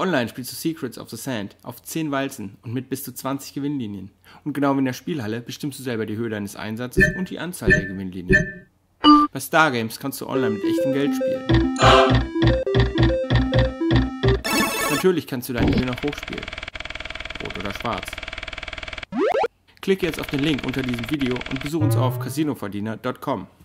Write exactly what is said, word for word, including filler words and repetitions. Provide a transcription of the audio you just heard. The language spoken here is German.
online spielst du Secrets of the Sand auf zehn Walzen und mit bis zu zwanzig Gewinnlinien. Und genau wie in der Spielhalle bestimmst du selber die Höhe deines Einsatzes und die Anzahl der Gewinnlinien. Bei Stargames kannst du online mit echtem Geld spielen. Natürlich kannst du deinen Gewinn auch hochspielen. Rot oder schwarz. Klicke jetzt auf den Link unter diesem Video und besuche uns auf casinoverdiener punkt com.